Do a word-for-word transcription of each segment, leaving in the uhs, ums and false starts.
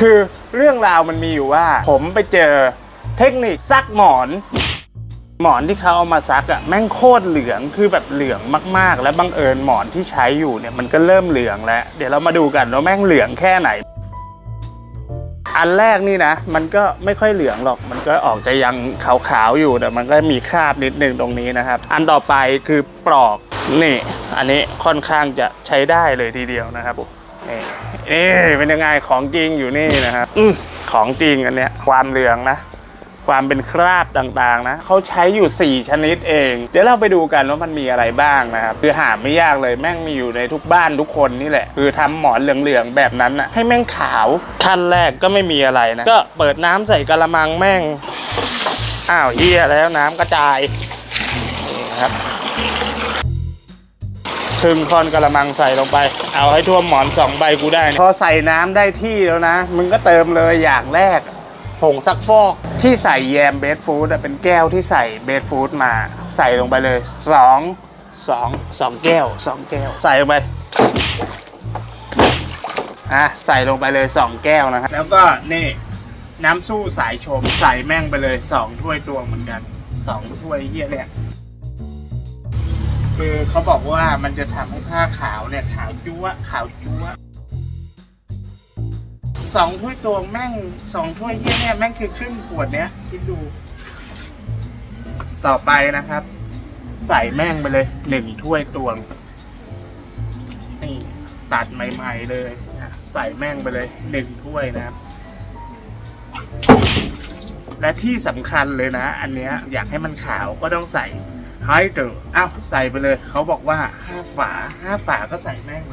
คือเรื่องราวมันมีอยู่ว่าผมไปเจอเทคนิคซักหมอนหมอนที่เขาเอามาซักอะแม่งโคตรเหลืองคือแบบเหลืองมากๆและบังเอิญหมอนที่ใช้อยู่เนี่ยมันก็เริ่มเหลืองแล้วเดี๋ยวเรามาดูกันว่าแม่งเหลืองแค่ไหนอันแรกนี่นะมันก็ไม่ค่อยเหลืองหรอกมันก็ออกจะยังขาวๆอยู่แต่มันก็มีคราบนิดนึงตรงนี้นะครับอันต่อไปคือปลอกนี่อันนี้ค่อนข้างจะใช้ได้เลยทีเดียวนะครับนี่นี่เป็นยังไงของจริงอยู่นี่นะครับของจริงอันเนี้ยความเหลืองนะความเป็นคราบต่างๆนะเขาใช้อยู่สี่ชนิดเองเดี๋ยวเราไปดูกันว่ามันมีอะไรบ้างนะครับคือหาไม่ยากเลยแม่งมีอยู่ในทุกบ้านทุกคนนี่แหละคือทำหมอนเหลืองๆแบบนั้นนะให้แม่งขาวขั้นแรกก็ไม่มีอะไรนะก็เปิดน้ำใส่กระมังแม่งอ้าวเหี้ยแล้วน้ำกระจายนี่ครับคึมคอนกระมังใส่ลงไปเอาให้ท่วมหมอนสองใบกูได้พอใส่น้ำได้ที่แล้วนะมึงก็เติมเลยอย่างแรกผงซักฟอกที่ใส่แยมเบสฟูดเป็นแก้วที่ใส่เบสฟูดมาใส่ลงไปเลยสอง สอง สองแก้วสองแก้วใส่ลงไปอ่ะใส่ลงไปเลยสองแก้วนะครับแล้วก็นี่น้ำสู้สายชมใส่แม่งไปเลยสองถ้วยตวงเหมือนกันสองถ้วยเหี้ยเนี่ยคือเขาบอกว่ามันจะทำให้ผ้าขาวเนี่ยขาวจั๊วขาวจั๊วสองถ้วยตวงแม่งสองถ้วยเยี่ยเนี่ยแม่งคือครึ่งขวดเนี้ยคิดดูต่อไปนะครับใส่แม่งไปเลยหนึ่งถ้วยตวงนี่ตัดใหม่ๆเลยใส่แม่งไปเลยหนึ่งถ้วยนะครับและที่สำคัญเลยนะอันเนี้ยอยากให้มันขาวก็ต้องใส่ไฮเดรอ้าวใส่ไปเลยเขาบอกว่าห้าฝาห้าฝาก็ใส่แม่ง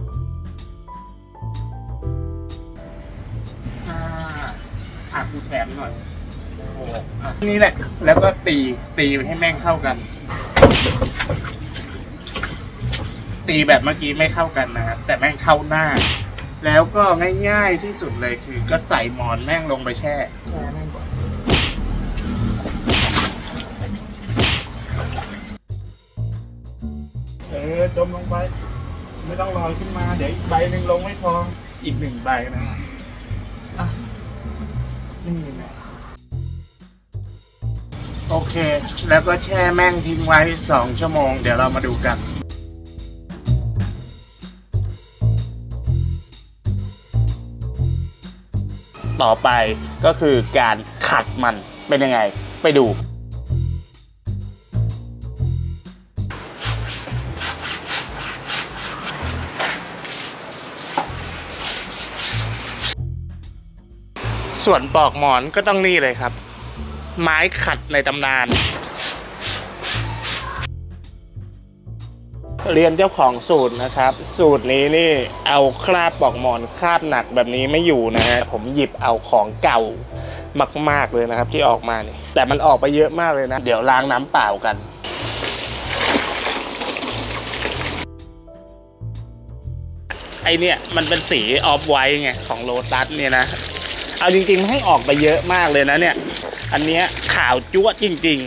อ่ะกูแถมหน่อยโอ้อ่ะนี่แหละแล้วก็ตีตีให้แม่งเข้ากันตีแบบเมื่อกี้ไม่เข้ากันนะครับแต่แม่งเข้าหน้าแล้วก็ง่ายๆที่สุดเลยคือก็ใส่หมอนแม่งลงไปแช่เออจมลงไปไม่ต้องลอยขึ้นมาเดี๋ยวอีกใบหนึ่งลงไม่พออีกหนึ่งใบนะโอเคแล้วก็แช่แม่งทิ้งไว้สองชั่วโมงเดี๋ยวเรามาดูกันต่อไปก็คือการขัดมันเป็นยังไงไปดูส่วนปอกหมอนก็ต้องนี่เลยครับไม้ขัดในตำนานเรียนเจ้าของสูตรนะครับสูตรนี้นี่เอาคราบปอกหมอนคราบหนักแบบนี้ไม่อยู่นะฮะผมหยิบเอาของเก่ามากๆเลยนะครับที่ออกมาเนี่ยแต่มันออกไปเยอะมากเลยนะเดี๋ยวล้างน้ำเปล่ากันไอเนี่ยมันเป็นสีออฟไวท์ไงของโลตัสเนี่ยนะเอาจริงๆให้ออกไปเยอะมากเลยนะเนี่ยอันเนี้ยขาวจั๊วจริง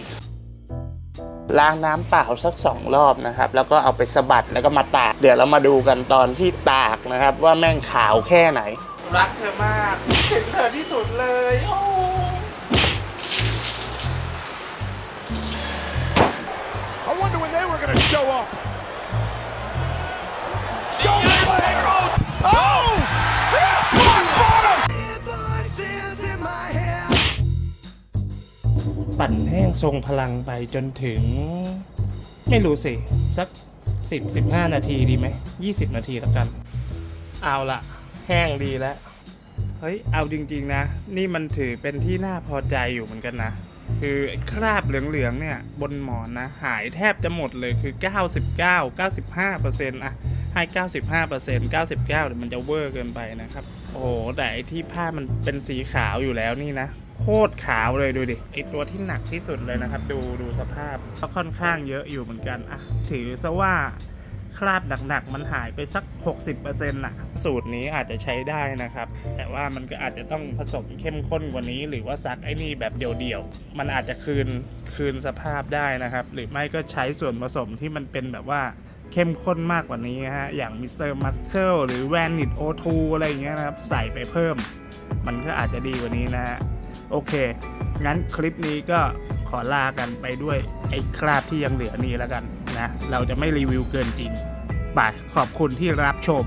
ๆล้างน้ำเปล่าสักสองรอบนะครับแล้วก็เอาไปสะบัดแล้วก็มาตากเดี๋ยวเรามาดูกันตอนที่ตากนะครับว่าแม่งขาวแค่ไหนรักเธอมากถึงเธอที่สุดเลยโอ้ปั่นแห้งทรงพลังไปจนถึงไม่รู้สิสักสิบ สิบห้านาทีดีไหมยี่สิบนาทีแล้วกันเอาละแห้งดีแล้วเฮ้ยเอาจริงๆนะนี่มันถือเป็นที่น่าพอใจอยู่เหมือนกันนะคือคราบเหลืองๆเนี่ยบนหมอนนะหายแทบจะหมดเลยคือเก้าสิบเก้า เก้าสิบห้าเปอร์เซ็นต์ นะให้ เก้าสิบห้าเปอร์เซ็นต์ เก้าสิบเก้าเดี๋ยวมันจะเวอร์เกินไปนะครับโอ้โหแต่ไอ้ที่ผ้ามันเป็นสีขาวอยู่แล้วนี่นะโคตรขาวเลยดูดิไอตัวที่หนักที่สุดเลยนะครับดูดูสภาพก็ค่อนข้างเยอะอยู่เหมือนกันอ่ะถือซะว่าคราบหนักๆมันหายไปสัก หกสิบเปอร์เซ็นต์ น่ะสูตรนี้อาจจะใช้ได้นะครับแต่ว่ามันก็อาจจะต้องผสมเข้มข้นกว่านี้หรือว่าซักไอ้นี่แบบเดี่ยวๆมันอาจจะคืนคืนสภาพได้นะครับหรือไม่ก็ใช้ส่วนผสมที่มันเป็นแบบว่าเข้มข้นมากกว่านี้ฮะอย่างมิสเตอร์มัสเคิลหรือแวนนิตโอทูอะไรอย่างเงี้ยนะครับใส่ไปเพิ่ม มันก็อาจจะดีกว่านี้นะฮะโอเคงั้นคลิปนี้ก็ขอลากันไปด้วยไอ้คราบที่ยังเหลือนี้แล้วกันนะเราจะไม่รีวิวเกินจริงไปขอบคุณที่รับชม